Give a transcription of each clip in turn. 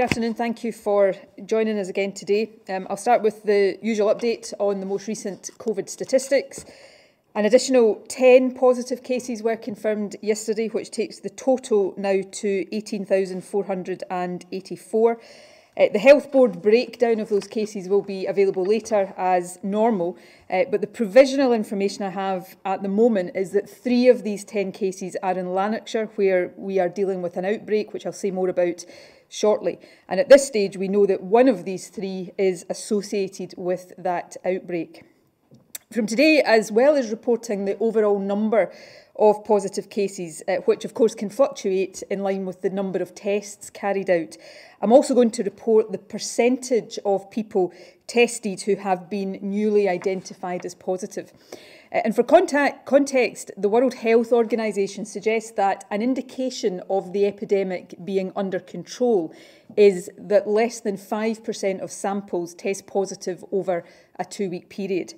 Good afternoon. Thank you for joining us again today. I'll start with the usual update on the most recent COVID statistics. An additional 10 positive cases were confirmed yesterday, which takes the total now to 18,484. The Health Board breakdown of those cases will be available later as normal, but the provisional information I have at the moment is that 3 of these 10 cases are in Lanarkshire, where we are dealing with an outbreak, which I'll say more about shortly. And at this stage, we know that one of these 3 is associated with that outbreak. From today, as well as reporting the overall number of positive cases, which of course can fluctuate in line with the number of tests carried out, I'm also going to report the percentage of people tested who have been newly identified as positive. And for context, the World Health Organization suggests that an indication of the epidemic being under control is that less than 5% of samples test positive over a 2-week period.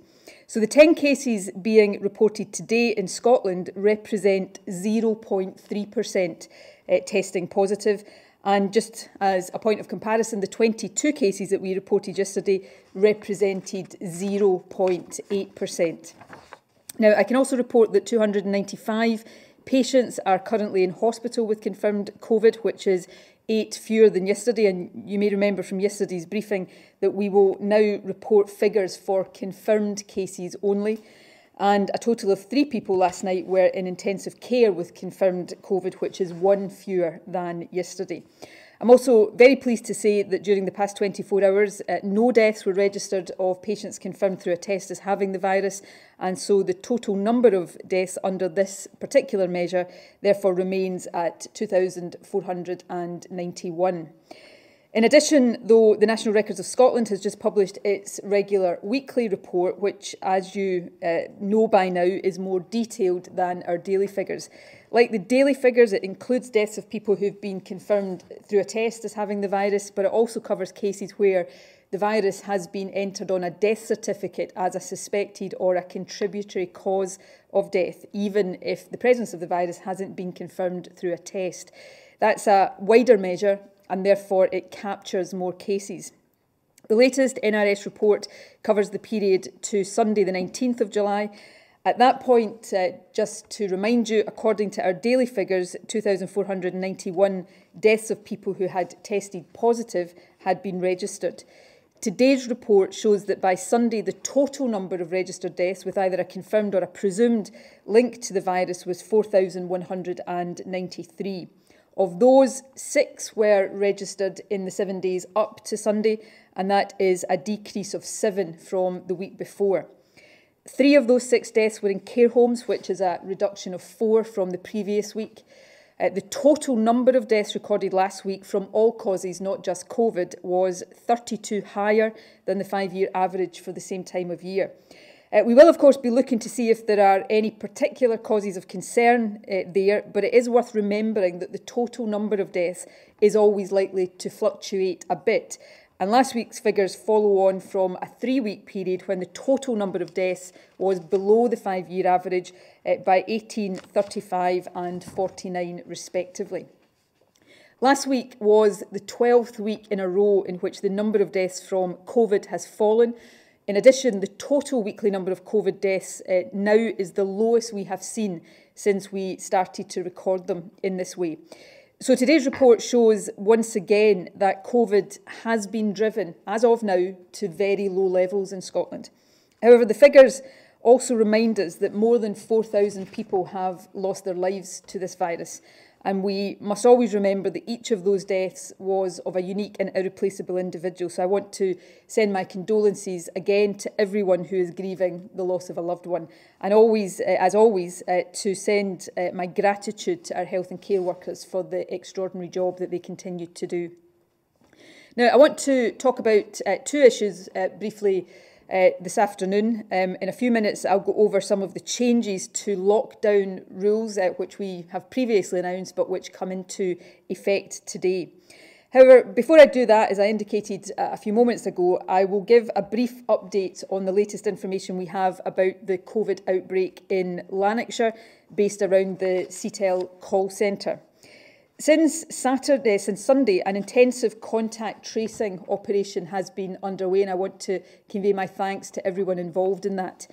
So the 10 cases being reported today in Scotland represent 0.3% testing positive. And just as a point of comparison, the 22 cases that we reported yesterday represented 0.8%. Now, I can also report that 295 patients are currently in hospital with confirmed COVID, which is 8 fewer than yesterday, and you may remember from yesterday's briefing that we will now report figures for confirmed cases only. And a total of 3 people last night were in intensive care with confirmed COVID, which is 1 fewer than yesterday. I'm also very pleased to say that during the past 24 hours, no deaths were registered of patients confirmed through a test as having the virus, and so the total number of deaths under this particular measure therefore remains at 2,491. In addition, though, the National Records of Scotland has just published its regular weekly report, which, as you know by now, is more detailed than our daily figures. Like the daily figures, it includes deaths of people who've been confirmed through a test as having the virus, but it also covers cases where the virus has been entered on a death certificate as a suspected or a contributory cause of death, even if the presence of the virus hasn't been confirmed through a test. That's a wider measure, and therefore it captures more cases. The latest NRS report covers the period to Sunday the 19th of July. At that point, just to remind you, according to our daily figures, 2,491 deaths of people who had tested positive had been registered. Today's report shows that by Sunday, the total number of registered deaths with either a confirmed or a presumed link to the virus was 4,193. Of those, 6 were registered in the 7 days up to Sunday, and that is a decrease of 7 from the week before. 3 of those 6 deaths were in care homes, which is a reduction of 4 from the previous week. The total number of deaths recorded last week from all causes, not just COVID, was 32 higher than the 5-year average for the same time of year. We will, of course, be looking to see if there are any particular causes of concern there, but it is worth remembering that the total number of deaths is always likely to fluctuate a bit. And last week's figures follow on from a 3-week period when the total number of deaths was below the 5-year average by 18, 35 and 49 respectively. Last week was the 12th week in a row in which the number of deaths from COVID has fallen. In addition, the total weekly number of COVID deaths now is the lowest we have seen since we started to record them in this way. So today's report shows once again that COVID has been driven, as of now, to very low levels in Scotland. However, the figures also remind us that more than 4,000 people have lost their lives to this virus. And we must always remember that each of those deaths was of a unique and irreplaceable individual. So I want to send my condolences again to everyone who is grieving the loss of a loved one. And always, as always, to send my gratitude to our health and care workers for the extraordinary job that they continue to do. Now, I want to talk about 2 issues briefly this afternoon. In a few minutes, I'll go over some of the changes to lockdown rules, which we have previously announced, but which come into effect today. However, before I do that, as I indicated a few moments ago, I will give a brief update on the latest information we have about the COVID outbreak in Lanarkshire, based around the CTEL call centre. Since Sunday, an intensive contact tracing operation has been underway, and I want to convey my thanks to everyone involved in that.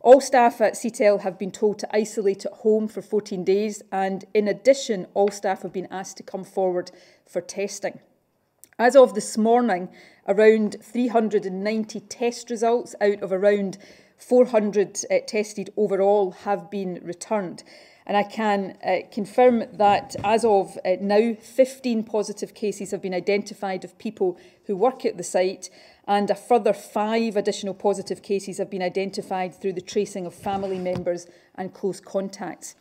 All staff at CTEL have been told to isolate at home for 14 days, and in addition, all staff have been asked to come forward for testing. As of this morning, around 390 test results out of around 400 tested overall have been returned. And I can confirm that as of now, 15 positive cases have been identified of people who work at the site, and a further 5 additional positive cases have been identified through the tracing of family members and close contacts.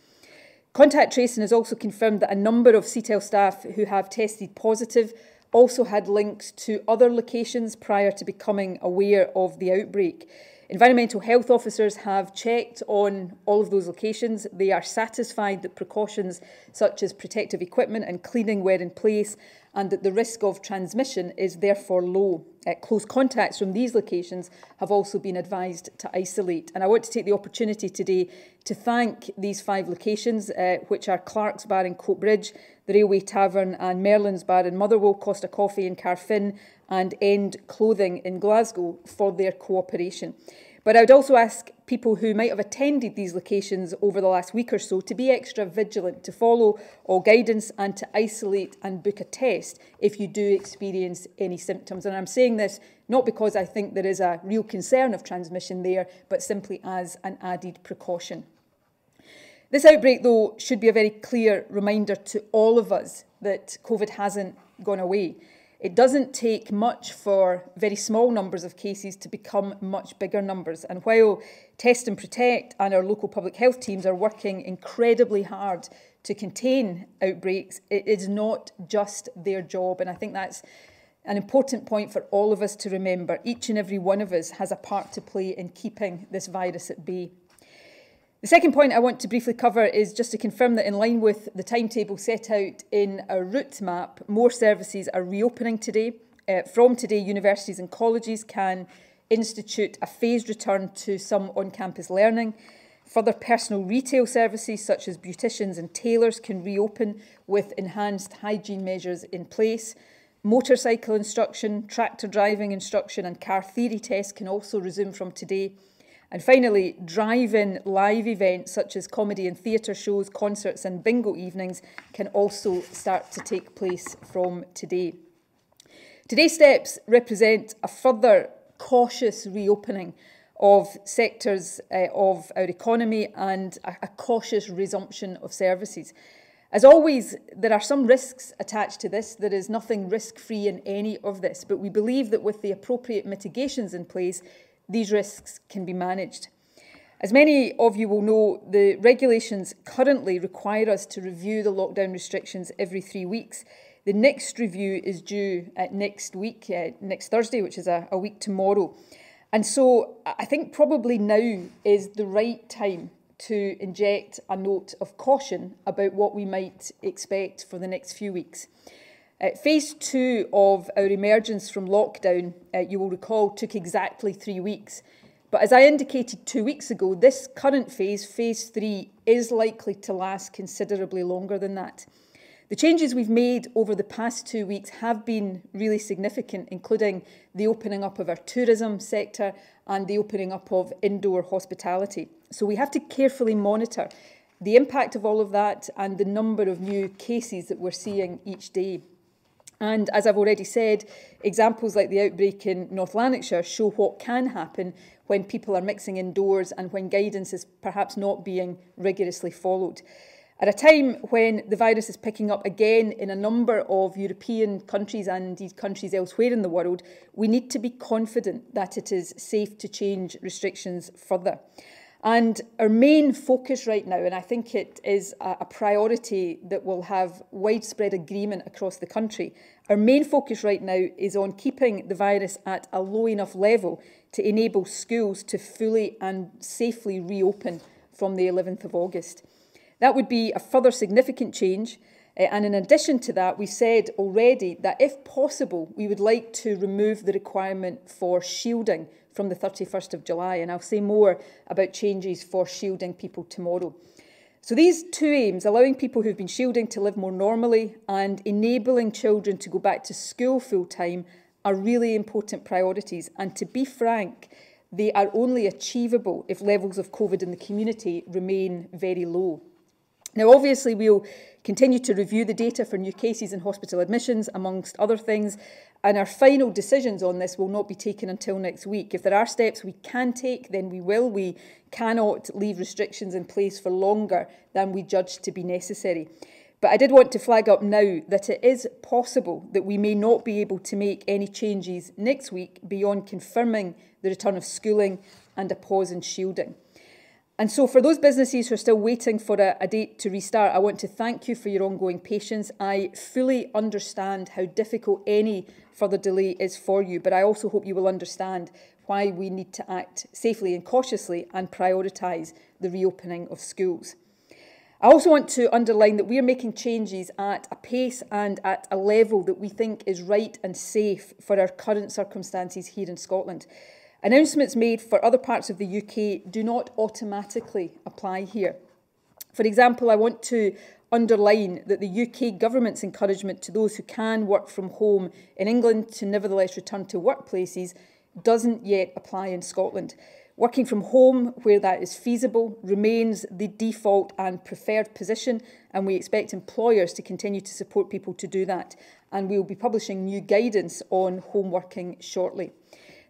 Contact tracing has also confirmed that a number of CTEL staff who have tested positive also had links to other locations prior to becoming aware of the outbreak. Environmental health officers have checked on all of those locations. They are satisfied that precautions such as protective equipment and cleaning were in place, and that the risk of transmission is therefore low. Close contacts from these locations have also been advised to isolate. And I want to take the opportunity today to thank these 5 locations, which are Clark's Bar in Coatbridge, the Railway Tavern and Merlin's Bar in Motherwell, Costa Coffee in Carfin, and End Clothing in Glasgow, for their cooperation. But I would also ask people who might have attended these locations over the last week or so to be extra vigilant, to follow all guidance and to isolate and book a test if you do experience any symptoms. And I'm saying this not because I think there is a real concern of transmission there, but simply as an added precaution. This outbreak, though, should be a very clear reminder to all of us that COVID hasn't gone away. It doesn't take much for very small numbers of cases to become much bigger numbers. And while Test and Protect and our local public health teams are working incredibly hard to contain outbreaks, it is not just their job. And I think that's an important point for all of us to remember. Each and every one of us has a part to play in keeping this virus at bay. The second point I want to briefly cover is just to confirm that, in line with the timetable set out in our route map, more services are reopening today. From today, universities and colleges can institute a phased return to some on-campus learning. Further, personal retail services such as beauticians and tailors can reopen with enhanced hygiene measures in place. Motorcycle instruction, tractor driving instruction and car theory tests can also resume from today. And finally, drive-in live events such as comedy and theatre shows, concerts and bingo evenings can also start to take place from today. Today's steps represent a further cautious reopening of sectors of our economy and a cautious resumption of services. As always, there are some risks attached to this. There is nothing risk-free in any of this, but we believe that with the appropriate mitigations in place, these risks can be managed. As many of you will know, the regulations currently require us to review the lockdown restrictions every 3 weeks. The next review is due next week, next Thursday, which is a week tomorrow. And so I think probably now is the right time to inject a note of caution about what we might expect for the next few weeks. Phase 2 of our emergence from lockdown, you will recall, took exactly 3 weeks. But as I indicated 2 weeks ago, this current phase, phase 3, is likely to last considerably longer than that. The changes we've made over the past 2 weeks have been really significant, including the opening up of our tourism sector and the opening up of indoor hospitality. So we have to carefully monitor the impact of all of that and the number of new cases that we're seeing each day. And as I've already said, examples like the outbreak in North Lanarkshire show what can happen when people are mixing indoors and when guidance is perhaps not being rigorously followed. At a time when the virus is picking up again in a number of European countries and indeed countries elsewhere in the world, we need to be confident that it is safe to change restrictions further. And our main focus right now, and I think it is a priority that will have widespread agreement across the country, our main focus right now is on keeping the virus at a low enough level to enable schools to fully and safely reopen from the 11th of August. That would be a further significant change. And in addition to that, we said already that if possible, we would like to remove the requirement for shielding from the 31st of July. And I'll say more about changes for shielding people tomorrow. So these two aims, allowing people who've been shielding to live more normally and enabling children to go back to school full time, are really important priorities. And to be frank, they are only achievable if levels of COVID in the community remain very low. Now, obviously, we'll continue to review the data for new cases and hospital admissions, amongst other things, and our final decisions on this will not be taken until next week. If there are steps we can take, then we will. We cannot leave restrictions in place for longer than we judge to be necessary. But I did want to flag up now that it is possible that we may not be able to make any changes next week beyond confirming the return of schooling and a pause in shielding. And so for those businesses who are still waiting for a date to restart, I want to thank you for your ongoing patience. I fully understand how difficult any further delay is for you, but I also hope you will understand why we need to act safely and cautiously and prioritise the reopening of schools. I also want to underline that we are making changes at a pace and at a level that we think is right and safe for our current circumstances here in Scotland. Announcements made for other parts of the UK do not automatically apply here. For example, I want to underline that the UK government's encouragement to those who can work from home in England to nevertheless return to workplaces doesn't yet apply in Scotland. Working from home, where that is feasible, remains the default and preferred position, and we expect employers to continue to support people to do that. And we will be publishing new guidance on home working shortly.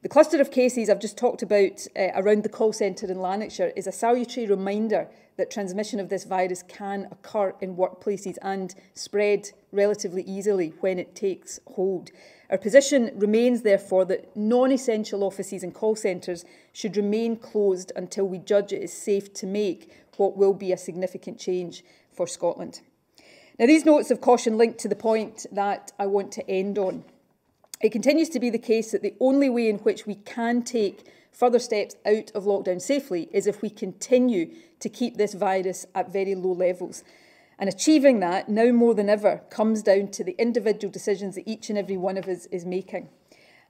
The cluster of cases I've just talked about around the call centre in Lanarkshire is a salutary reminder that transmission of this virus can occur in workplaces and spread relatively easily when it takes hold. Our position remains, therefore, that non-essential offices and call centres should remain closed until we judge it is safe to make what will be a significant change for Scotland. Now, these notes of caution link to the point that I want to end on. It continues to be the case that the only way in which we can take further steps out of lockdown safely is if we continue to keep this virus at very low levels. And achieving that, now more than ever, comes down to the individual decisions that each and every one of us is making.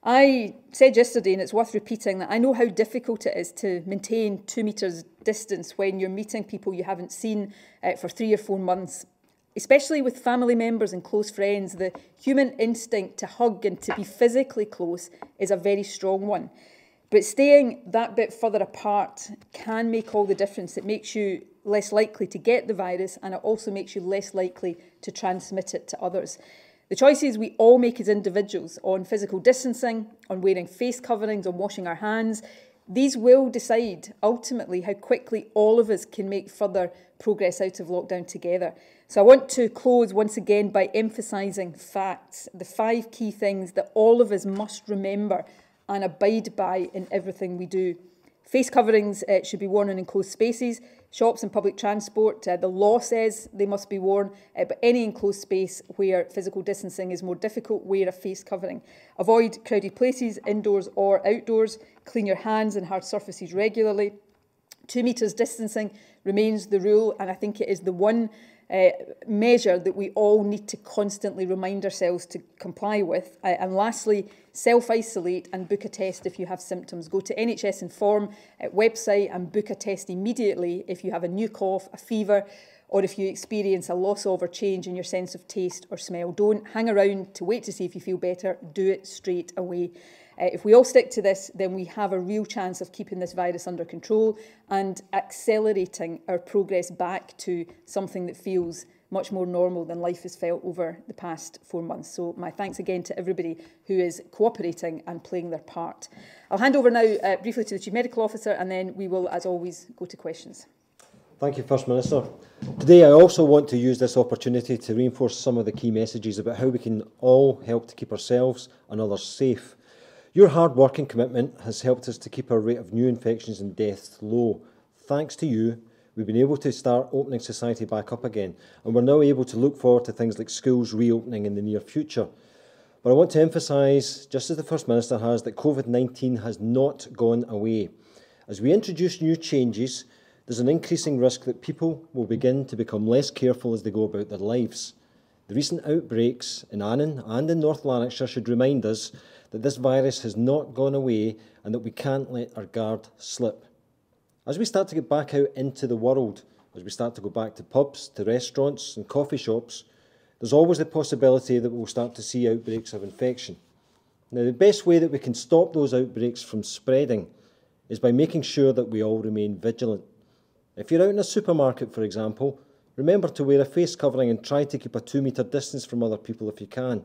I said yesterday, and it's worth repeating, that I know how difficult it is to maintain 2 metres distance when you're meeting people you haven't seen for 3 or 4 months. Especially with family members and close friends, the human instinct to hug and to be physically close is a very strong one. But staying that bit further apart can make all the difference. It makes you less likely to get the virus, and it also makes you less likely to transmit it to others. The choices we all make as individuals on physical distancing, on wearing face coverings, on washing our hands, these will decide ultimately how quickly all of us can make further progress out of lockdown together. So I want to close once again by emphasising facts, the 5 key things that all of us must remember and abide by in everything we do. Face coverings should be worn in enclosed spaces, shops and public transport. The law says they must be worn, but any enclosed space where physical distancing is more difficult, wear a face covering. Avoid crowded places, indoors or outdoors. Clean your hands and hard surfaces regularly. 2 metres distancing remains the rule, and I think it is the one measure that we all need to constantly remind ourselves to comply with. And lastly, self-isolate and book a test if you have symptoms. Go to NHS Inform website and book a test immediately if you have a new cough, a fever, or if you experience a loss of or change in your sense of taste or smell. Don't hang around to wait to see if you feel better. Do it straight away. If we all stick to this, then we have a real chance of keeping this virus under control and accelerating our progress back to something that feels much more normal than life has felt over the past 4 months. So my thanks again to everybody who is cooperating and playing their part. I'll hand over now briefly to the Chief Medical Officer, and then we will, as always, go to questions. Thank you, First Minister. Today I also want to use this opportunity to reinforce some of the key messages about how we can all help to keep ourselves and others safe. Your hard work and commitment has helped us to keep our rate of new infections and deaths low. Thanks to you, we've been able to start opening society back up again, and we're now able to look forward to things like schools reopening in the near future. But I want to emphasise, just as the First Minister has, that COVID-19 has not gone away. As we introduce new changes, there's an increasing risk that people will begin to become less careful as they go about their lives. The recent outbreaks in Annan and in North Lanarkshire should remind us that this virus has not gone away and that we can't let our guard slip. As we start to get back out into the world, as we start to go back to pubs, to restaurants and coffee shops, there's always the possibility that we'll start to see outbreaks of infection. Now, the best way that we can stop those outbreaks from spreading is by making sure that we all remain vigilant. If you're out in a supermarket, for example, remember to wear a face covering and try to keep a 2-metre distance from other people if you can.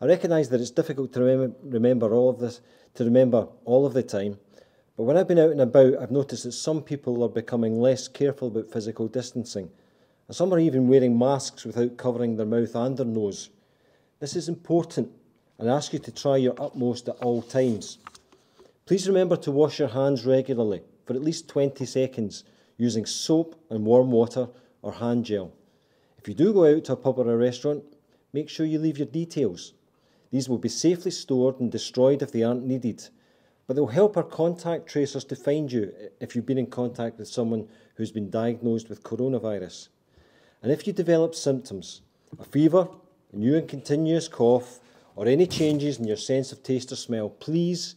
I recognise that it's difficult to remember all of the time, but when I've been out and about, I've noticed that some people are becoming less careful about physical distancing, and some are even wearing masks without covering their mouth and their nose. This is important, and I ask you to try your utmost at all times. Please remember to wash your hands regularly for at least 20 seconds using soap and warm water or hand gel. If you do go out to a pub or a restaurant, make sure you leave your details. These will be safely stored and destroyed if they aren't needed, but they'll help our contact tracers to find you if you've been in contact with someone who's been diagnosed with coronavirus. And if you develop symptoms, a fever, a new and continuous cough, or any changes in your sense of taste or smell, please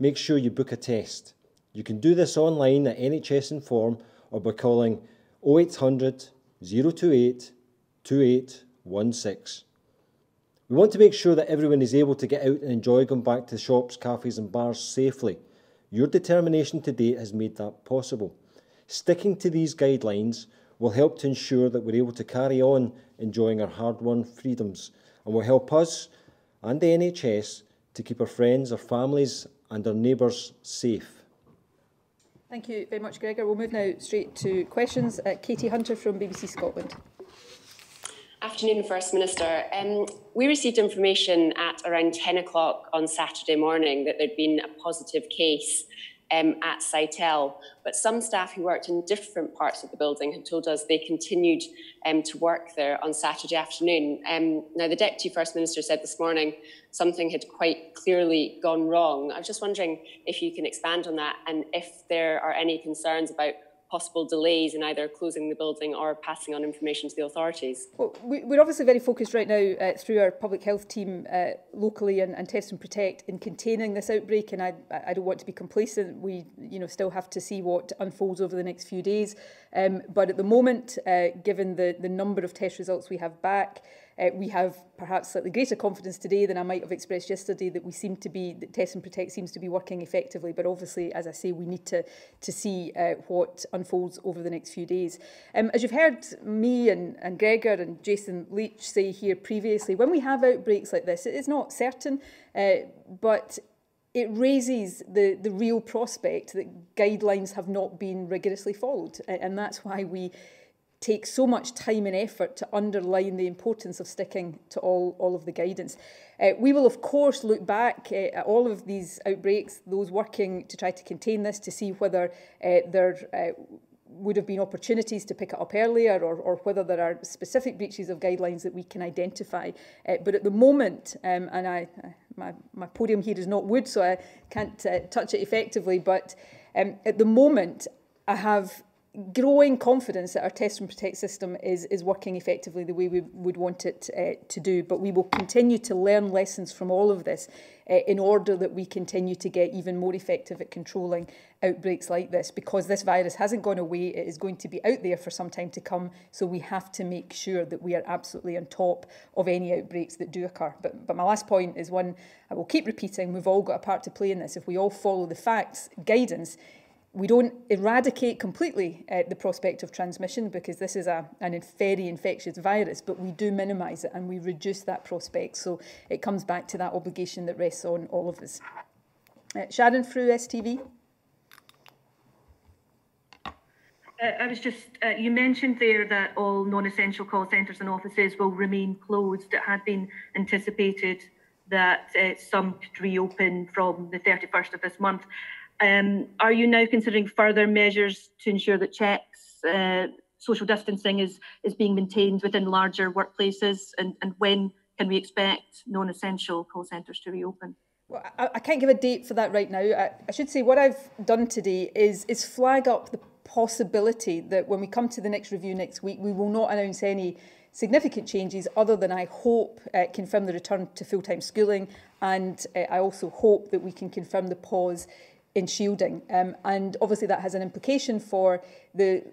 make sure you book a test. You can do this online at NHS Inform or by calling 0800 028 2816. We want to make sure that everyone is able to get out and enjoy going back to shops, cafes and bars safely. Your determination to date has made that possible. Sticking to these guidelines will help to ensure that we're able to carry on enjoying our hard-won freedoms and will help us and the NHS to keep our friends, our families and our neighbours safe. Thank you very much, Gregor. We'll move now straight to questions. Katie Hunter from BBC Scotland. Afternoon, First Minister. We received information at around 10 o'clock on Saturday morning that there'd been a positive case at Sitel, but some staff who worked in different parts of the building had told us they continued to work there on Saturday afternoon. Now, the Deputy First Minister said this morning something had quite clearly gone wrong. I was just wondering if you can expand on that and if there are any concerns about possible delays in either closing the building or passing on information to the authorities? Well, we're obviously very focused right now through our public health team locally and Test and Protect in containing this outbreak, and I don't want to be complacent. We still have to see what unfolds over the next few days, but at the moment, given the number of test results we have back, we have perhaps slightly greater confidence today than I might have expressed yesterday that that Test and Protect seems to be working effectively. But obviously, as I say, we need to see what unfolds over the next few days. As you've heard me and Gregor and Jason Leach say here previously, when we have outbreaks like this, it is not certain, but it raises the real prospect that guidelines have not been rigorously followed. And that's why we take so much time and effort to underline the importance of sticking to all of the guidance. We will, of course, look back at all of these outbreaks, those working to try to contain this, to see whether there would have been opportunities to pick it up earlier or whether there are specific breaches of guidelines that we can identify. But at the moment, and my podium here is not wood, so I can't touch it effectively, but at the moment I have growing confidence that our Test and Protect system is working effectively the way we would want it to do. But we will continue to learn lessons from all of this in order that we continue to get even more effective at controlling outbreaks like this, because this virus hasn't gone away. It is going to be out there for some time to come. So we have to make sure that we are absolutely on top of any outbreaks that do occur. But my last point is one I will keep repeating. We've all got a part to play in this. If we all follow the facts, guidance, we don't eradicate completely the prospect of transmission, because this is an very infectious virus, but we do minimise it and we reduce that prospect. So it comes back to that obligation that rests on all of us. Sharon through STV. I was just, you mentioned there that all non-essential call centres and offices will remain closed. It had been anticipated that some could reopen from the 31st of this month. Are you now considering further measures to ensure that checks, social distancing is being maintained within larger workplaces? And when can we expect non-essential call centres to reopen? Well, I can't give a date for that right now. I should say what I've done today is flag up the possibility that when we come to the next review next week, we will not announce any significant changes other than, I hope, confirm the return to full-time schooling. And I also hope that we can confirm the pause in shielding. And obviously that has an implication for the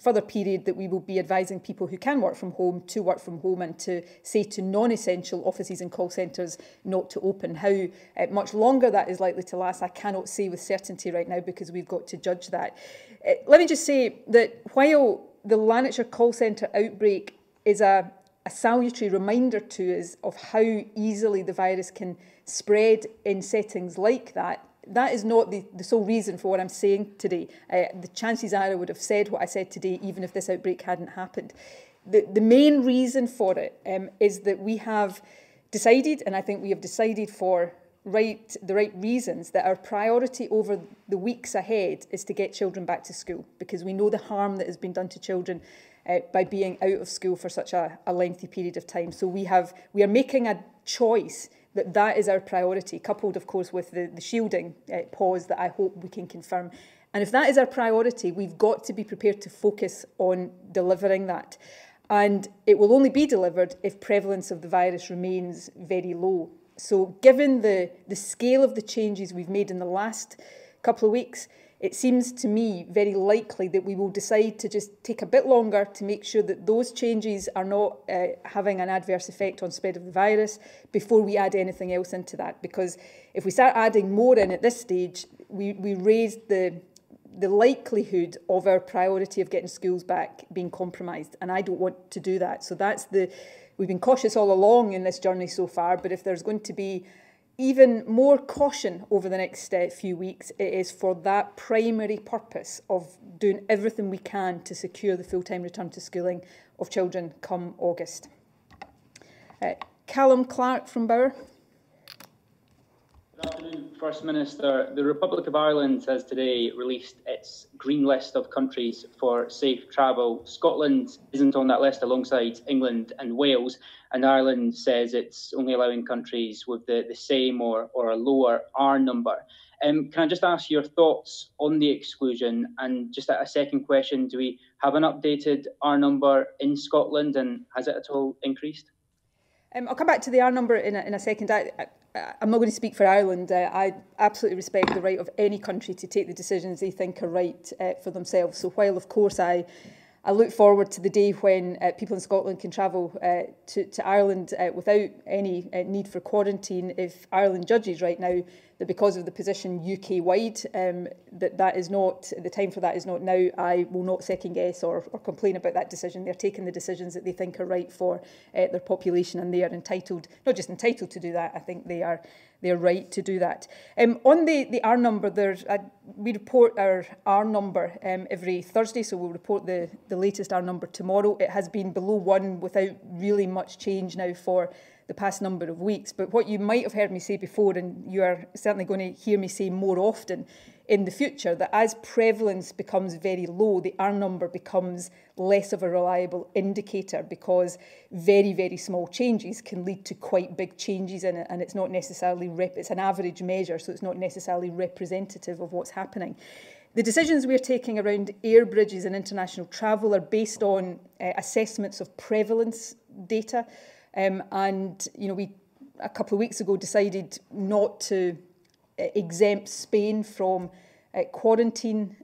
further period that we will be advising people who can work from home to work from home, and to say to non-essential offices and call centres not to open. How much longer that is likely to last, I cannot say with certainty right now, because we've got to judge that. Let me just say that while the Lanarkshire call centre outbreak is a salutary reminder to us of how easily the virus can spread in settings like that, that is not the sole reason for what I'm saying today. The chances are I would have said what I said today, even if this outbreak hadn't happened. The main reason for it is that we have decided, and I think we have decided for the right reasons, that our priority over the weeks ahead is to get children back to school, because we know the harm that has been done to children by being out of school for such a lengthy period of time. So we are making a choice that is our priority, coupled, of course, with the shielding pause that I hope we can confirm. And if that is our priority, we've got to be prepared to focus on delivering that. And it will only be delivered if prevalence of the virus remains very low. So given the scale of the changes we've made in the last couple of weeks, it seems to me very likely that we will decide to just take a bit longer to make sure that those changes are not having an adverse effect on spread of the virus before we add anything else into that. Because if we start adding more in at this stage, we raise the likelihood of our priority of getting schools back being compromised. And I don't want to do that. So that's we've been cautious all along in this journey so far, but if there's going to be even more caution over the next few weeks, it is for that primary purpose of doing everything we can to secure the full-time return to schooling of children come August. Callum Clark from Bauer. Good afternoon, First Minister. The Republic of Ireland has today released its green list of countries for safe travel. Scotland isn't on that list alongside England and Wales, and Ireland says it's only allowing countries with the same or a lower R number. Can I just ask your thoughts on the exclusion? And just a second question, do we have an updated R number in Scotland, and has it at all increased? I'll come back to the R number in a second. I'm not going to speak for Ireland. I absolutely respect the right of any country to take the decisions they think are right for themselves. So while, of course, I look forward to the day when people in Scotland can travel to Ireland without any need for quarantine, if Ireland judges right now that because of the position UK-wide, that is not, the time for that is not now, I will not second-guess or complain about that decision. They're taking the decisions that they think are right for their population, and they are entitled, not just entitled to do that, I think they are right to do that. On the R number, we report our R number every Thursday, so we'll report the latest R number tomorrow. It has been below one without really much change now for the past number of weeks. But what you might have heard me say before, and you are certainly going to hear me say more often in the future, that as prevalence becomes very low, the R number becomes less of a reliable indicator, because very, very small changes can lead to quite big changes in it, and it's not necessarily, it's an average measure, so it's not necessarily representative of what's happening. The decisions we're taking around air bridges and international travel are based on assessments of prevalence data. And, you know, we a couple of weeks ago decided not to exempt Spain from quarantine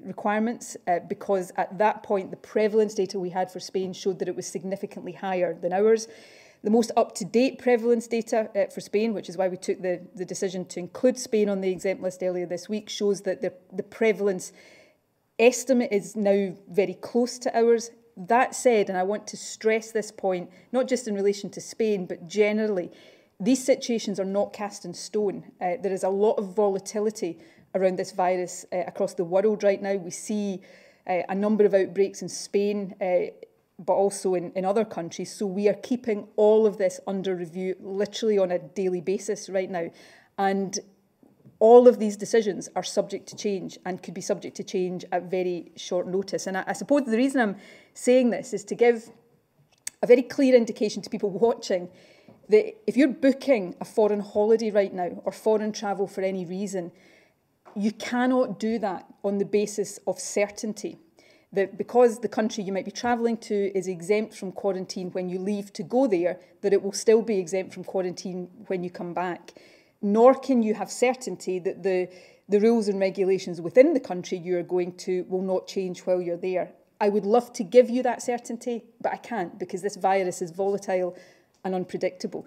requirements because at that point the prevalence data we had for Spain showed that it was significantly higher than ours. The most up-to-date prevalence data for Spain, which is why we took the decision to include Spain on the exempt list earlier this week, shows that the prevalence estimate is now very close to ours. That said, and I want to stress this point, not just in relation to Spain, but generally, these situations are not cast in stone. There is a lot of volatility around this virus across the world right now. We see a number of outbreaks in Spain, but also in other countries. So we are keeping all of this under review literally on a daily basis right now. And all of these decisions are subject to change and could be subject to change at very short notice. And I suppose the reason I'm saying this is to give a very clear indication to people watching that if you're booking a foreign holiday right now or foreign travel for any reason, you cannot do that on the basis of certainty. That because the country you might be travelling to is exempt from quarantine when you leave to go there, that it will still be exempt from quarantine when you come back. Nor can you have certainty that the the rules and regulations within the country you are going to will not change while you're there. I would love to give you that certainty, but I can't, because this virus is volatile and unpredictable.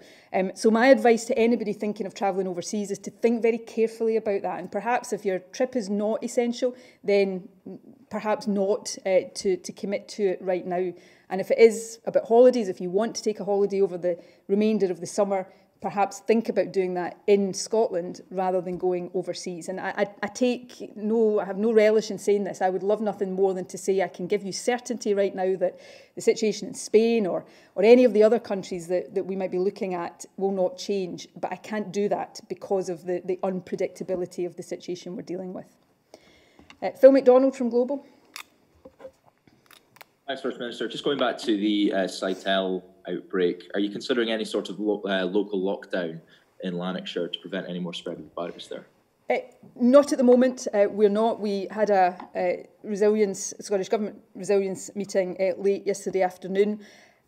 So my advice to anybody thinking of travelling overseas is to think very carefully about that. And perhaps if your trip is not essential, then perhaps not to commit to it right now. And if it is about holidays, if you want to take a holiday over the remainder of the summer, perhaps think about doing that in Scotland rather than going overseas. And I have no relish in saying this. I would love nothing more than to say I can give you certainty right now that the situation in Spain or any of the other countries that we might be looking at will not change. But I can't do that because of the unpredictability of the situation we're dealing with. Phil McDonald from Global. Thanks, First Minister. Just going back to the Sitel outbreak, are you considering any sort of local lockdown in Lanarkshire to prevent any more spread of the virus there? Not at the moment. We're not. We had a Scottish Government resilience meeting late yesterday afternoon.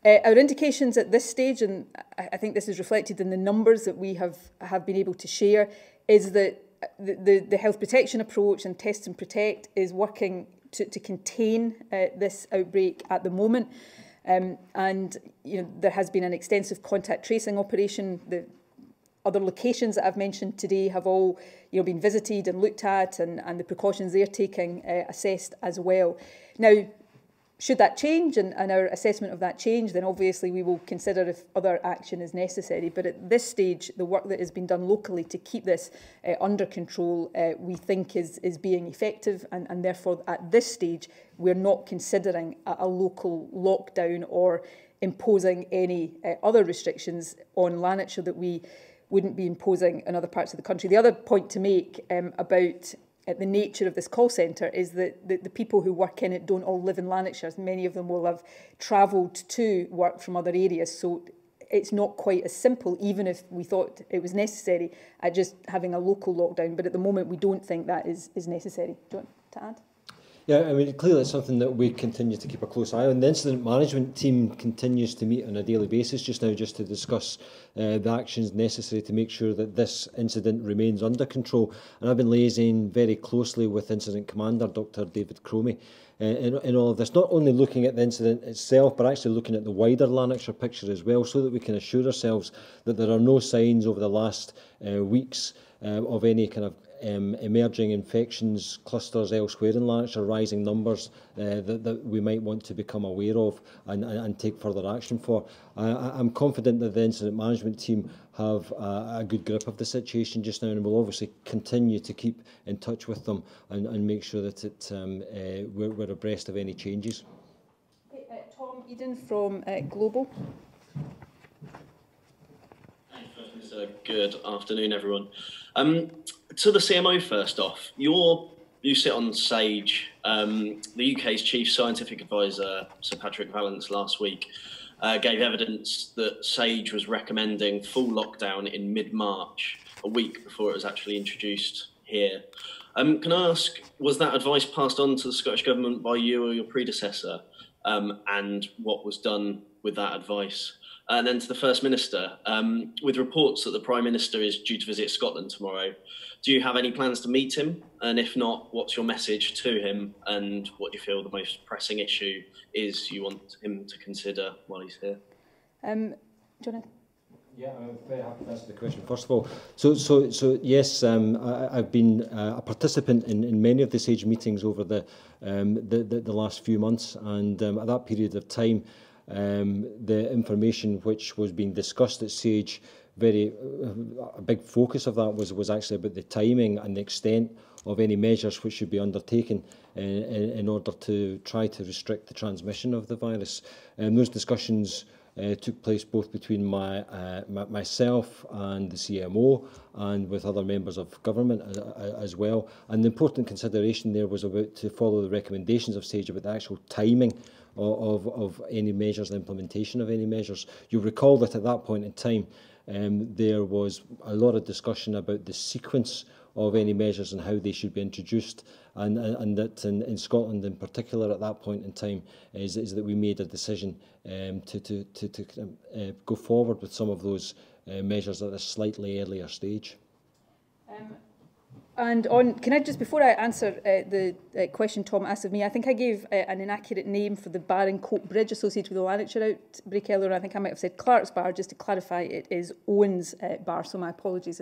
Our indications at this stage, and I think this is reflected in the numbers that we have been able to share, is that the health protection approach and Test and Protect is working to contain this outbreak at the moment. And there has been an extensive contact tracing operation. The other locations that I've mentioned today have all been visited and looked at, and the precautions they're taking assessed as well. Now, should that change and our assessment of that change, then obviously we will consider if other action is necessary. But at this stage, the work that has been done locally to keep this under control, we think is being effective. And therefore, at this stage, we're not considering a local lockdown or imposing any other restrictions on Lanarkshire that we wouldn't be imposing in other parts of the country. The other point to make about the nature of this call centre is that the people who work in it don't all live in Lanarkshire. Many of them will have travelled to work from other areas, so it's not quite as simple, even if we thought it was necessary, at just having a local lockdown. But at the moment, we don't think that is necessary. Do you want to add? Yeah, I mean, clearly it's something that we continue to keep a close eye on. The incident management team continues to meet on a daily basis just now just to discuss the actions necessary to make sure that this incident remains under control. And I've been liaising very closely with Incident Commander Dr David Cromie in all of this, not only looking at the incident itself, but actually looking at the wider Lanarkshire picture as well, so that we can assure ourselves that there are no signs over the last weeks of any kind of emerging infections, clusters elsewhere in Lanarkshire, rising numbers that we might want to become aware of and take further action for. I'm confident that the incident management team have a good grip of the situation just now, and we'll obviously continue to keep in touch with them and make sure that we're abreast of any changes. Okay, Tom Eden from Global. Good afternoon, everyone. To the CMO first off, you sit on SAGE. The UK's chief scientific advisor, Sir Patrick Vallance, last week gave evidence that SAGE was recommending full lockdown in mid-March, a week before it was actually introduced here. Can I ask, was that advice passed on to the Scottish Government by you or your predecessor? And what was done with that advice? And then to the First Minister, with reports that the Prime Minister is due to visit Scotland tomorrow, do you have any plans to meet him? And if not, what's your message to him? And what do you feel the most pressing issue is you want him to consider while he's here? Jonathan? Yeah, I'm very happy to answer the question. First of all, so yes, I've been a participant in many of the SAGE meetings over the last few months, and at that period of time, the information which was being discussed at SAGE, a big focus of that was actually about the timing and the extent of any measures which should be undertaken in order to try to restrict the transmission of the virus. Those discussions took place both between myself and the CMO and with other members of government as well. And the important consideration there was about to follow the recommendations of SAGE about the actual timing of any measures, the implementation of any measures. You'll recall that at that point in time, there was a lot of discussion about the sequence of any measures and how they should be introduced, and that in Scotland in particular at that point in time is that we made a decision to go forward with some of those measures at a slightly earlier stage. And on, can I just, before I answer the question Tom asked of me, I think I gave an inaccurate name for the bar in Coatbridge associated with the Lanarkshire outbreak earlier, and I think I might have said Clark's Bar. Just to clarify, it is Owen's Bar, so my apologies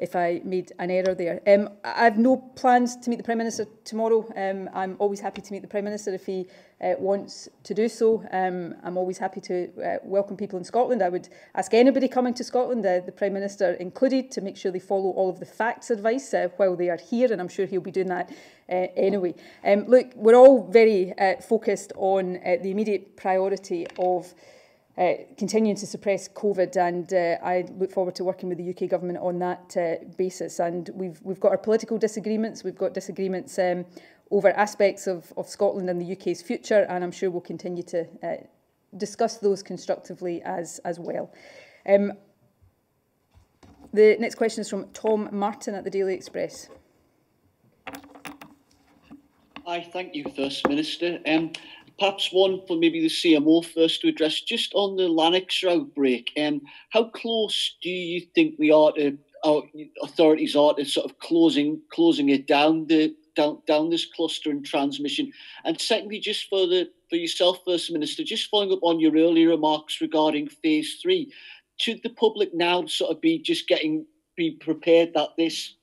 if I made an error there. I have no plans to meet the Prime Minister tomorrow. I'm always happy to meet the Prime Minister if he wants to do so. I'm always happy to welcome people in Scotland. I would ask anybody coming to Scotland, the Prime Minister included, to make sure they follow all of the facts advice while they are here, and I'm sure he'll be doing that anyway. Look, we're all very focused on the immediate priority of continuing to suppress COVID, and I look forward to working with the UK government on that basis. And we've got our political disagreements, we've got disagreements over aspects of Scotland and the UK's future, and I'm sure we'll continue to discuss those constructively as well. The next question is from Tom Martin at the Daily Express. I thank you, First Minister. Perhaps one for maybe the CMO first to address, just on the Lanarkshire outbreak. How close do you think we are to, our authorities are to sort of closing it down, down this cluster and transmission? And secondly, just for yourself, First Minister, just following up on your earlier remarks regarding phase three, should the public now sort of be just be prepared that this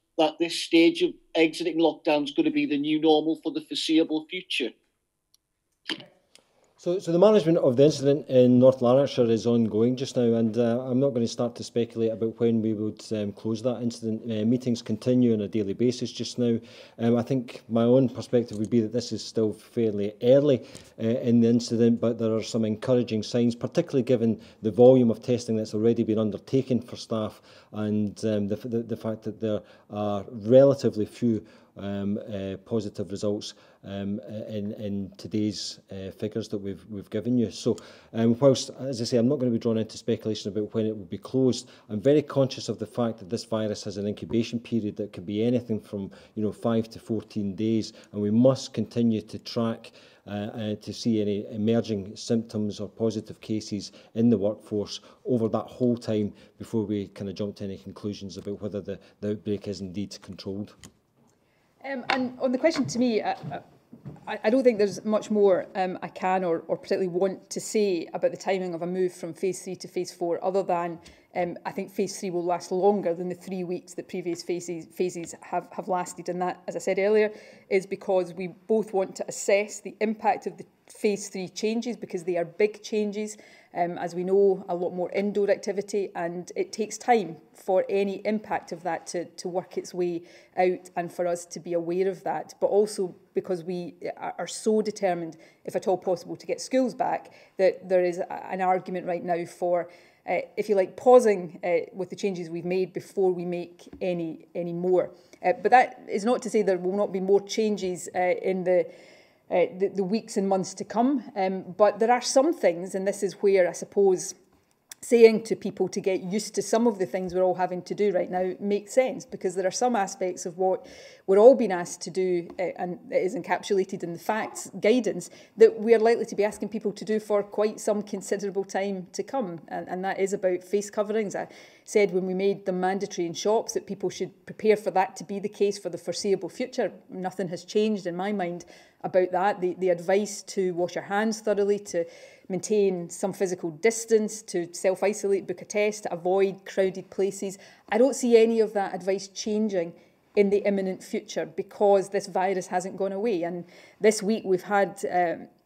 stage of exiting lockdown is going to be the new normal for the foreseeable future? So the management of the incident in North Lanarkshire is ongoing just now, and I'm not going to start to speculate about when we would close that incident. Meetings continue on a daily basis just now. I think my own perspective would be that this is still fairly early in the incident, but there are some encouraging signs, particularly given the volume of testing that's already been undertaken for staff, and the fact that there are relatively few positive results in today's figures that we've given you. So whilst, as I say, I'm not going to be drawn into speculation about when it will be closed, I'm very conscious of the fact that this virus has an incubation period that can be anything from 5 to 14 days, and we must continue to track to see any emerging symptoms or positive cases in the workforce over that whole time before we kind of jump to any conclusions about whether the outbreak is indeed controlled. And on the question to me, I don't think there's much more I can or particularly want to say about the timing of a move from phase three to phase four, other than I think phase three will last longer than the 3 weeks that previous phases have lasted. And that, as I said earlier, is because we both want to assess the impact of the phase three changes, because they are big changes. As we know, a lot more indoor activity, and it takes time for any impact of that to work its way out and for us to be aware of that. But also because we are so determined, if at all possible, to get schools back, that there is an argument right now for, if you like, pausing with the changes we've made before we make any more. But that is not to say there will not be more changes in the weeks and months to come, but there are some things, and this is where I suppose saying to people to get used to some of the things we're all having to do right now makes sense, because there are some aspects of what we're all being asked to do, and it is encapsulated in the facts guidance, that we are likely to be asking people to do for quite some considerable time to come, and that is about face coverings. I said when we made them mandatory in shops that people should prepare for that to be the case for the foreseeable future. Nothing has changed in my mind about that. The advice to wash your hands thoroughly, to maintain some physical distance, to self-isolate, book a test, avoid crowded places. I don't see any of that advice changing in the imminent future, because this virus hasn't gone away. And this week we've had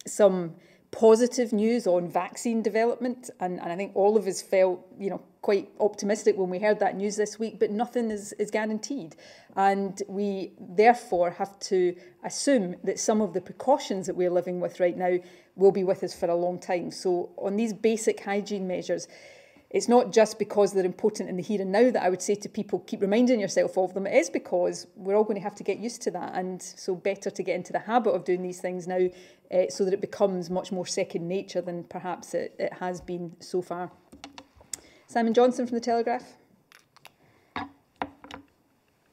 some positive news on vaccine development, and I think all of us felt quite optimistic when we heard that news this week, but nothing is guaranteed, and we therefore have to assume that some of the precautions that we're living with right now will be with us for a long time. So on these basic hygiene measures, it's not just because they're important in the here and now that I would say to people, keep reminding yourself of them. It is because we're all going to have to get used to that. And so better to get into the habit of doing these things now so that it becomes much more second nature than perhaps it has been so far. Simon Johnson from The Telegraph.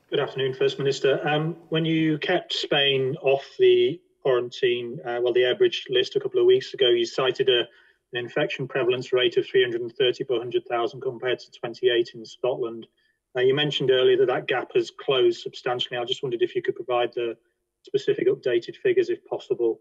Good afternoon, First Minister. When you kept Spain off the quarantine, the air bridge list a couple of weeks ago, you cited an infection prevalence rate of 330 per 100,000 compared to 28 in Scotland. You mentioned earlier that that gap has closed substantially. I just wondered if you could provide the specific updated figures if possible.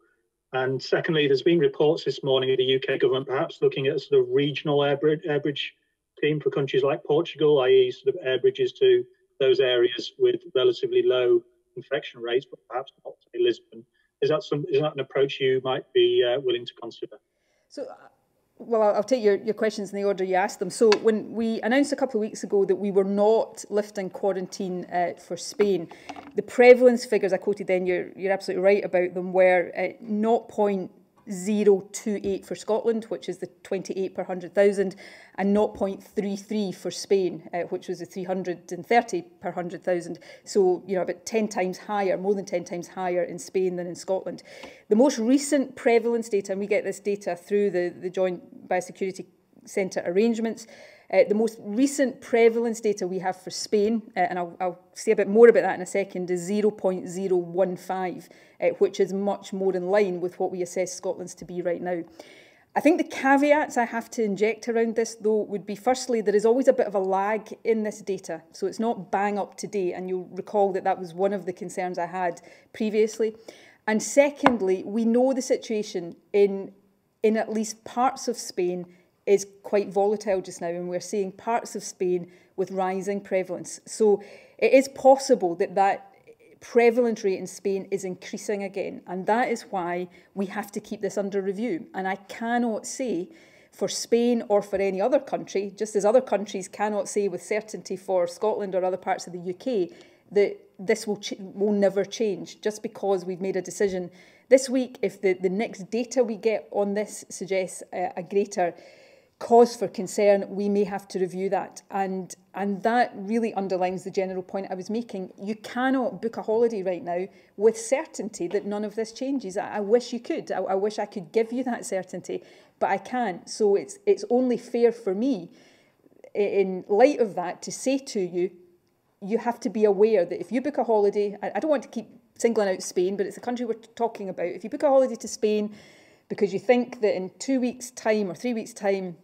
And secondly, there's been reports this morning of the UK government perhaps looking at a sort of regional air bridge team for countries like Portugal, i.e. sort of air bridges to those areas with relatively low infection rates, but perhaps not to Lisbon. Is that an approach you might be willing to consider? So, well, I'll take your questions in the order you asked them. So when we announced a couple of weeks ago that we were not lifting quarantine for Spain, the prevalence figures I quoted then, you're absolutely right about them, were 0.028 for Scotland, which is the 28 per 100,000, and 0.33 for Spain, which was the 330 per 100,000. So, you know, about 10 times higher, more than 10 times higher in Spain than in Scotland. The most recent prevalence data, and we get this data through the Joint Biosecurity Centre arrangements, the most recent prevalence data we have for Spain, and I'll say a bit more about that in a second, is 0.015, which is much more in line with what we assess Scotland's to be right now. I think the caveats I have to inject around this, though, would be firstly, there is always a bit of a lag in this data. So it's not bang up to date, and you'll recall that that was one of the concerns I had previously. And secondly, we know the situation in at least parts of Spain is quite volatile just now, and we're seeing parts of Spain with rising prevalence. So it is possible that that prevalence rate in Spain is increasing again, and that is why we have to keep this under review. And I cannot say for Spain or for any other country, just as other countries cannot say with certainty for Scotland or other parts of the UK, that this will never change just because we've made a decision this week. If the next data we get on this suggests a greater cause for concern, we may have to review that. And that really underlines the general point I was making. You cannot book a holiday right now with certainty that none of this changes. I wish you could. I wish I could give you that certainty, but I can't. So it's only fair for me, in light of that, to say to you, you have to be aware that if you book a holiday, I don't want to keep singling out Spain, but it's the country we're talking about. If you book a holiday to Spain because you think that in 2 weeks' time or 3 weeks' time,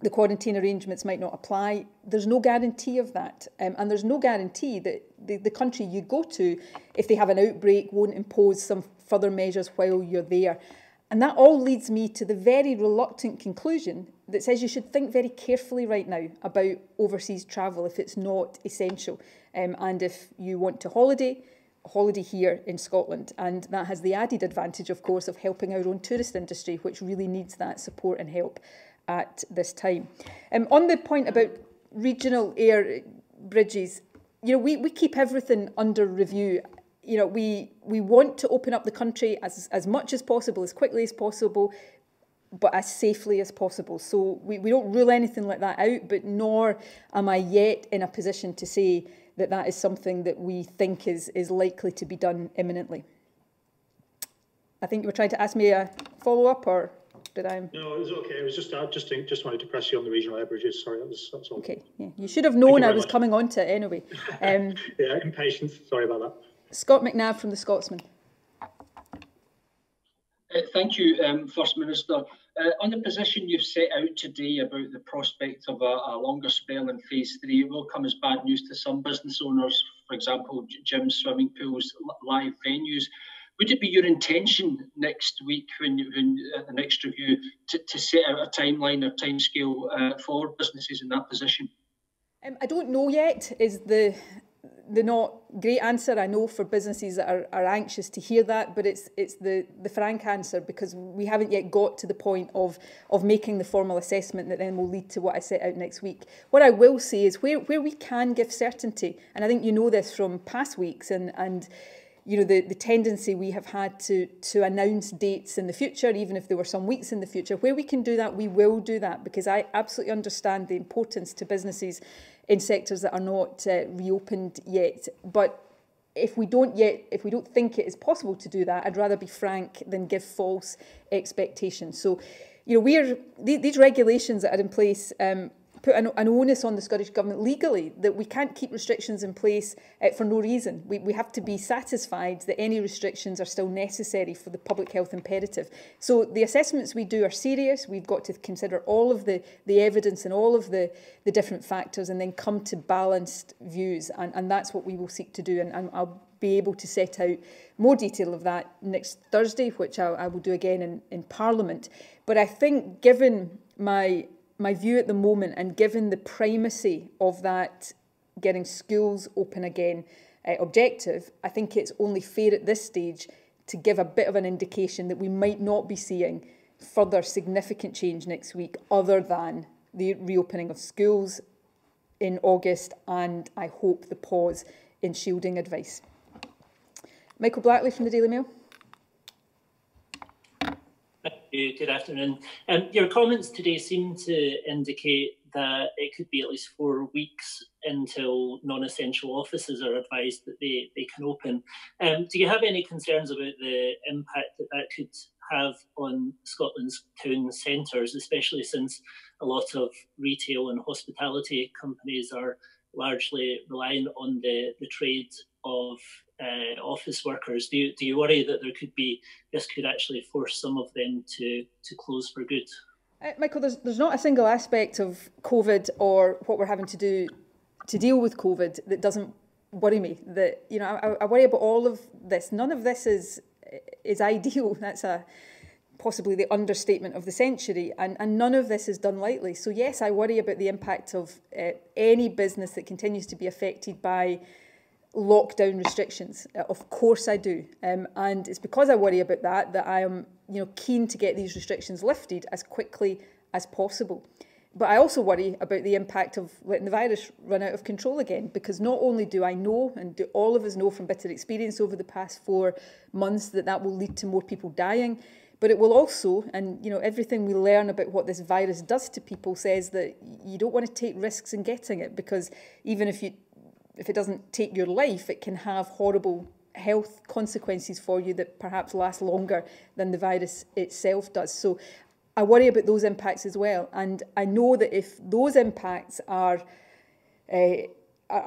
the quarantine arrangements might not apply, there's no guarantee of that. And there's no guarantee that the country you go to, if they have an outbreak, won't impose some further measures while you're there. And that all leads me to the very reluctant conclusion that says you should think very carefully right now about overseas travel if it's not essential. And if you want to holiday here in Scotland. And that has the added advantage, of course, of helping our own tourist industry, which really needs that support and help at this time. On the point about regional air bridges, you know, we keep everything under review. You know, we want to open up the country as much as possible, as quickly as possible, but as safely as possible. So we don't rule anything like that out, but nor am I yet in a position to say that that is something that we think is likely to be done imminently. I think you were trying to ask me a follow-up, or did I? No, it was okay. It was just I just wanted to press you on the regional air bridges. Sorry, that's all. Okay, yeah. You should have known I was coming on to it anyway. Yeah, impatience. Sorry about that. Scott McNabb from The Scotsman. Thank you, First Minister. On the position you've set out today about the prospect of a longer spell in phase three, it will come as bad news to some business owners, for example, gyms, swimming pools, live venues. Would it be your intention next week, when the next review, to set out a timeline or timescale for businesses in that position? I don't know yet is the not great answer, I know, for businesses that are anxious to hear that, but it's the frank answer, because we haven't yet got to the point of making the formal assessment that then will lead to what I set out next week. What I will say is where we can give certainty, and I think you know this from past weeks, and you know the tendency we have had to announce dates in the future, even if there were some weeks in the future, where we can do that, we will do that, because I absolutely understand the importance to businesses in sectors that are not reopened yet. But if we don't think it is possible to do that, I'd rather be frank than give false expectations. So, you know, these regulations that are in place put an onus on the Scottish Government legally that we can't keep restrictions in place for no reason. We have to be satisfied that any restrictions are still necessary for the public health imperative. So the assessments we do are serious. We've got to consider all of the evidence and all of the different factors and then come to balanced views. And that's what we will seek to do. And I'll be able to set out more detail of that next Thursday, which I will do again in Parliament. But I think given my view at the moment, and given the primacy of that getting schools open again objective, I think it's only fair at this stage to give a bit of an indication that we might not be seeing further significant change next week other than the reopening of schools in August and, I hope, the pause in shielding advice. Michael Blackley from the Daily Mail. Good afternoon. Your comments today seem to indicate that it could be at least 4 weeks until non-essential offices are advised that they can open. Do you have any concerns about the impact that that could have on Scotland's town centres, especially since a lot of retail and hospitality companies are largely reliant on the trade of office workers? Do you worry that this could actually force some of them to close for good? Michael, there's not a single aspect of COVID or what we're having to do to deal with COVID that doesn't worry me. That, you know, I worry about all of this. None of this is ideal. That's possibly the understatement of the century, and none of this is done lightly. So yes, I worry about the impact of any business that continues to be affected by lockdown restrictions. Of course I do. And it's because I worry about that I am, keen to get these restrictions lifted as quickly as possible. But I also worry about the impact of letting the virus run out of control again, because not only do I know, and do all of us know from bitter experience over the past 4 months, that will lead to more people dying, but it will also, and everything we learn about what this virus does to people says that you don't want to take risks in getting it, because even if it doesn't take your life, it can have horrible health consequences for you that perhaps last longer than the virus itself does. So I worry about those impacts as well. And I know that if those impacts are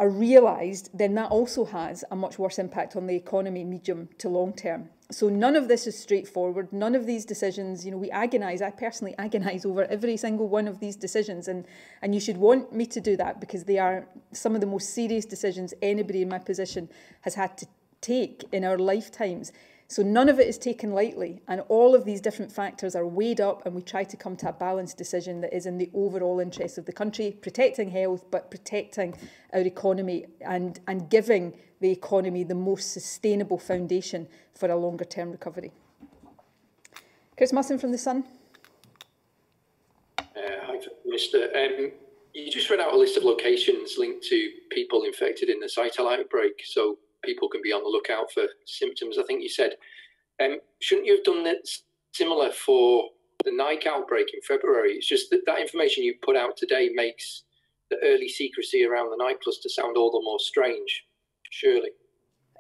realised, then that also has a much worse impact on the economy, medium to long term. So none of this is straightforward. None of these decisions, we agonise. I personally agonise over every single one of these decisions, and you should want me to do that, because they are some of the most serious decisions anybody in my position has had to take in our lifetimes. So none of it is taken lightly, and all of these different factors are weighed up, and we try to come to a balanced decision that is in the overall interest of the country, protecting health, but protecting our economy and giving the economy the most sustainable foundation for a longer term recovery. Chris Musson from The Sun. Thanks, Minister. You just read out a list of locations linked to people infected in the Sitel outbreak, so people can be on the lookout for symptoms, I think you said. Shouldn't you have done that similar for the Nike outbreak in February? It's just that information you put out today makes the early secrecy around the Nike cluster sound all the more strange, surely.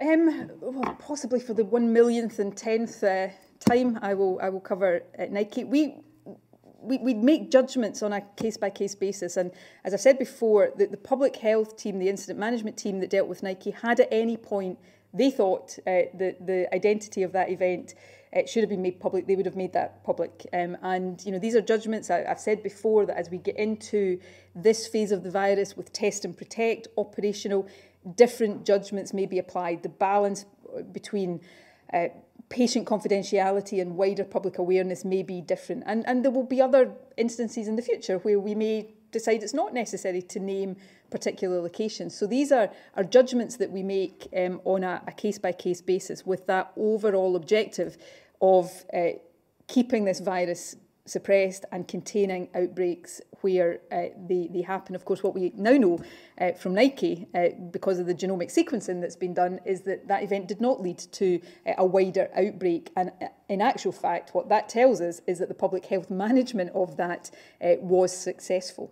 Well, possibly for the 1,000,000th and 10th time I will cover Nike. We make judgments on a case-by-case basis, and as I've said before, the public health team, the incident management team that dealt with Nike, had at any point they thought the identity of that event should have been made public, they would have made that public. And these are judgments. I've said before that as we get into this phase of the virus with Test and Protect, operational, different judgments may be applied. The balance between patient confidentiality and wider public awareness may be different. And there will be other instances in the future where we may decide it's not necessary to name particular locations. So these are judgments that we make on a case-by-case basis, with that overall objective of keeping this virus suppressed and containing outbreaks where they happen. Of course, what we now know from Nike, because of the genomic sequencing that's been done, is that event did not lead to a wider outbreak. And in actual fact, what that tells us is that the public health management of that was successful.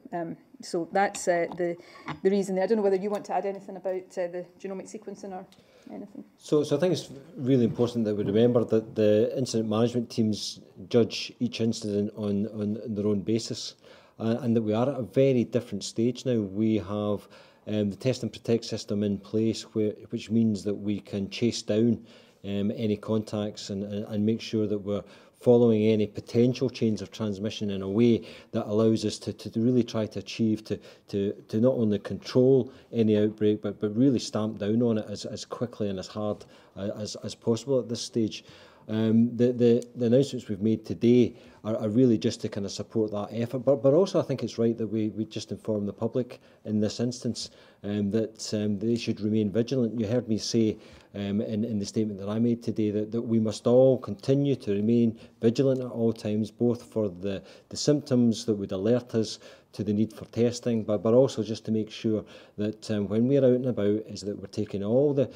So that's the reason there. I don't know whether you want to add anything about the genomic sequencing or anything. So I think it's really important that we remember that the incident management teams judge each incident on their own basis. and that we are at a very different stage now. We have the Test and Protect system in place, which means that we can chase down any contacts and make sure that we're following any potential chains of transmission in a way that allows us to really try to achieve to not only control any outbreak but really stamp down on it as quickly and as hard as possible at this stage. The announcements we've made today are really just to kind of support that effort, but also I think it's right that we just inform the public in this instance that they should remain vigilant. You heard me say in the statement that I made today that we must all continue to remain vigilant at all times, both for the symptoms that would alert us to the need for testing, but also just to make sure that when we're out and about is that we're taking all the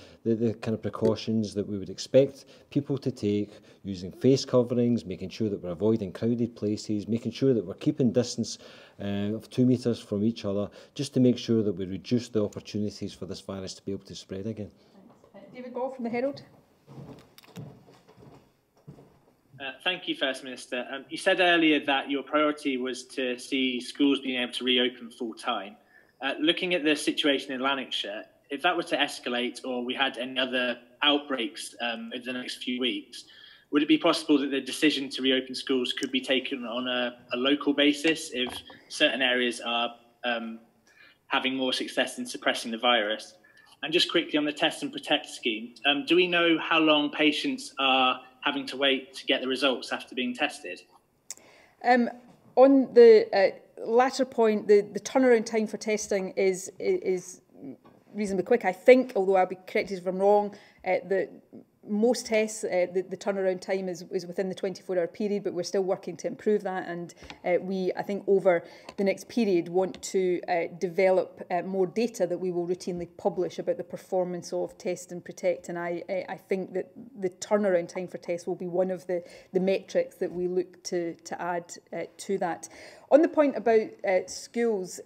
kind of precautions that we would expect people to take, using face coverings, making sure that we're avoiding crowded places, making sure that we're keeping distance of 2 metres from each other, just to make sure that we reduce the opportunities for this virus to be able to spread again. Thanks. David Ball from the Herald. Thank you, First Minister. You said earlier that your priority was to see schools being able to reopen full time. Looking at the situation in Lanarkshire, if that were to escalate or we had any other outbreaks over the next few weeks, would it be possible that the decision to reopen schools could be taken on a local basis if certain areas are having more success in suppressing the virus? And just quickly on the Test and Protect scheme, do we know how long patients are having to wait to get the results after being tested? On the latter point, the turnaround time for testing is reasonably quick, I think, although I'll be corrected if I'm wrong. Most tests, the turnaround time is within the 24-hour period, but we're still working to improve that, and we, I think, over the next period want to develop more data that we will routinely publish about the performance of Test and Protect, and I think that the turnaround time for tests will be one of the metrics that we look to add to that. On the point about schools,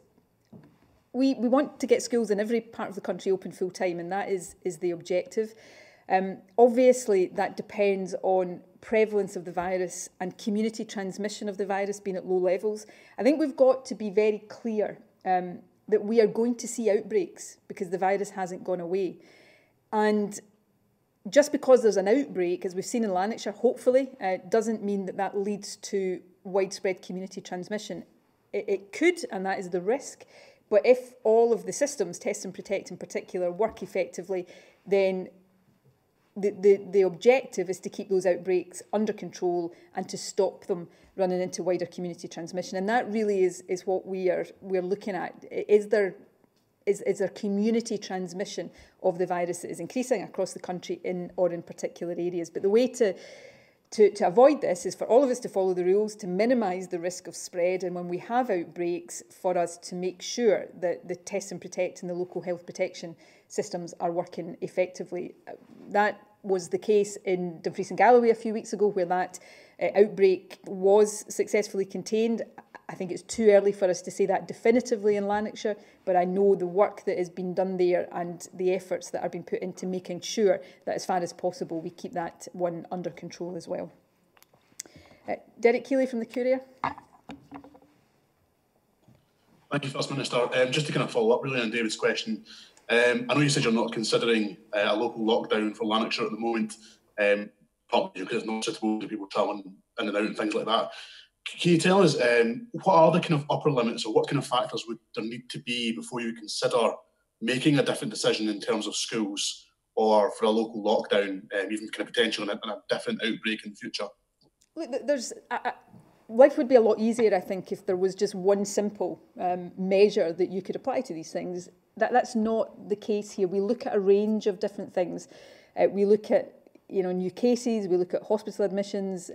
we want to get schools in every part of the country open full-time, and that is the objective. Obviously, that depends on prevalence of the virus and community transmission of the virus being at low levels. I think we've got to be very clear that we are going to see outbreaks because the virus hasn't gone away. And just because there's an outbreak, as we've seen in Lanarkshire, hopefully, doesn't mean that that leads to widespread community transmission. It could, and that is the risk. But if all of the systems, Test and Protect in particular, work effectively, then the objective is to keep those outbreaks under control and to stop them running into wider community transmission. And that really is what we're looking at. Is there community transmission of the virus that is increasing across the country in or in particular areas? But the way to avoid this is for all of us to follow the rules, to minimise the risk of spread, and when we have outbreaks, for us to make sure that the Test and Protect and the local health protection systems are working effectively. That was the case in Dumfries and Galloway a few weeks ago, where that outbreak was successfully contained. I think it's too early for us to say that definitively in Lanarkshire, but I know the work that has been done there and the efforts that are being put into making sure that as far as possible we keep that one under control as well. Derek Keeley from the Courier. Thank you, First Minister. Just to kind of follow up really on David's question, I know you said you're not considering a local lockdown for Lanarkshire at the moment, partly because it's not suitable to people travelling in and out and things like that. Can you tell us what are the kind of upper limits or what kind of factors would there need to be before you consider making a different decision in terms of schools or for a local lockdown, even kind of potential and a different outbreak in the future? There's, life would be a lot easier, I think, if there was just one simple measure that you could apply to these things. That's not the case here. We look at a range of different things. We look at new cases, we look at hospital admissions,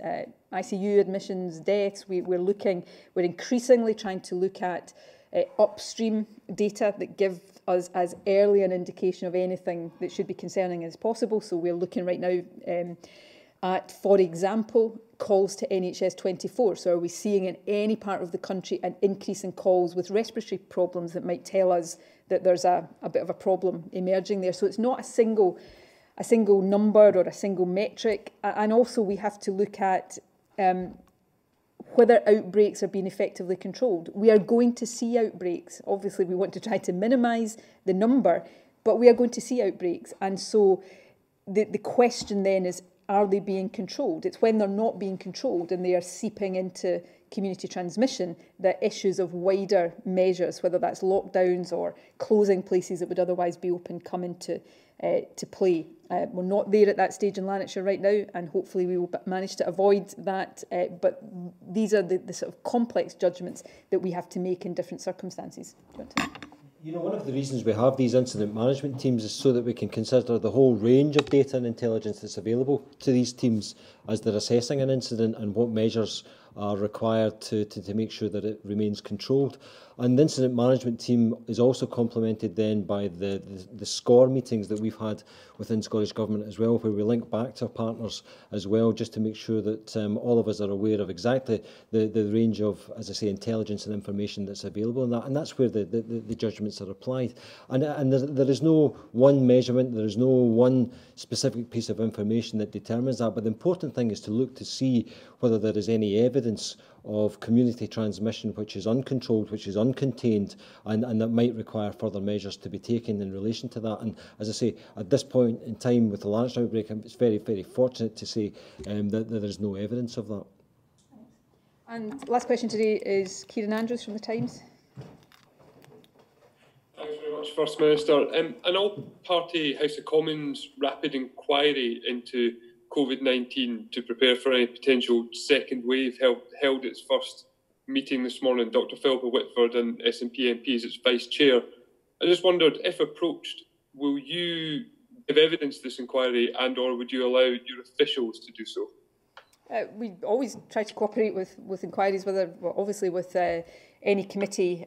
ICU admissions, deaths. We're increasingly trying to look at upstream data that give us as early an indication of anything that should be concerning as possible. So we're looking right now at, for example, calls to NHS 24. So are we seeing in any part of the country an increase in calls with respiratory problems that might tell us that there's a bit of a problem emerging there? So it's not a single number or a single metric. And also we have to look at whether outbreaks are being effectively controlled. We are going to see outbreaks. Obviously, we want to try to minimise the number, but we are going to see outbreaks. And so the question then is, are they being controlled? It's when they're not being controlled and they are seeping into community transmission that issues of wider measures, whether that's lockdowns or closing places that would otherwise be open, come into to play. We're not there at that stage in Lanarkshire right now, and hopefully we will manage to avoid that. But these are the sort of complex judgments that we have to make in different circumstances. Do you want to? You know, one of the reasons we have these incident management teams is so that we can consider the whole range of data and intelligence that's available to these teams as they're assessing an incident and what measures are required to make sure that it remains controlled. And the incident management team is also complemented then by the SCOR meetings that we've had within Scottish Government as well, where we link back to our partners as well, just to make sure that all of us are aware of exactly the range of, as I say, intelligence and information that's available in that. And that's where the judgments are applied. And there is no one measurement, there is no one specific piece of information that determines that. But the important thing is to look to see whether there is any evidence of community transmission which is uncontrolled, which is uncontained, and that might require further measures to be taken in relation to that. And as I say, at this point in time with the Lanarkshire outbreak, it's very, very fortunate to say that there's no evidence of that. And last question today is Kieran Andrews from The Times. Thanks very much, First Minister. An all-party House of Commons rapid inquiry into COVID-19 to prepare for any potential second wave held its first meeting this morning. Dr Philippa Whitford and SNP MP is its vice chair. I just wondered, if approached, will you give evidence to this inquiry, and or would you allow your officials to do so? We always try to cooperate with inquiries, whether, well, obviously with any committee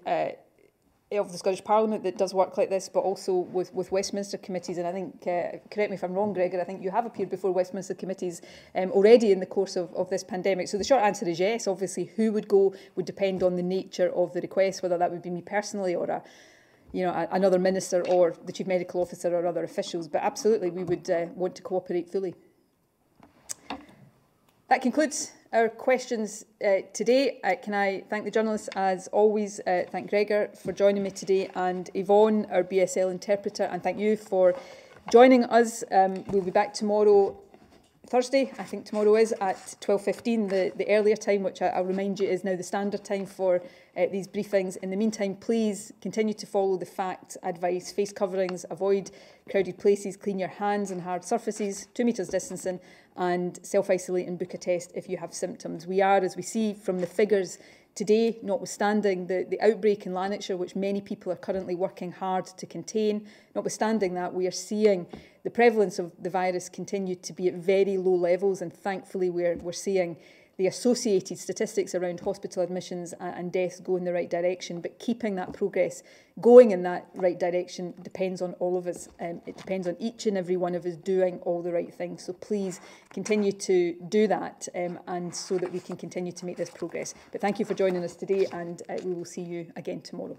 of the Scottish Parliament that does work like this, but also with Westminster committees. And I think, correct me if I'm wrong, Gregor, I think you have appeared before Westminster committees already in the course of this pandemic. So the short answer is yes. Obviously, who would go would depend on the nature of the request, whether that would be me personally or another minister or the Chief Medical Officer or other officials. But absolutely, we would want to cooperate fully. That concludes our questions today. Can I thank the journalists, as always, thank Gregor for joining me today, and Yvonne, our BSL interpreter, and thank you for joining us. We'll be back tomorrow, Thursday, I think tomorrow is, at 12:15, the earlier time, which I'll remind you is now the standard time for these briefings. In the meantime, please continue to follow the facts, advice, face coverings, avoid crowded places, clean your hands and hard surfaces, 2 metres distancing, and self-isolate and book a test if you have symptoms. We are, as we see from the figures today, notwithstanding the outbreak in Lanarkshire, which many people are currently working hard to contain, notwithstanding that, we are seeing the prevalence of the virus continue to be at very low levels, and thankfully we're seeing the associated statistics around hospital admissions and deaths go in the right direction. But keeping that progress going in that right direction depends on all of us. It depends on each and every one of us doing all the right things. So please continue to do that, and so that we can continue to make this progress. But thank you for joining us today, and we will see you again tomorrow.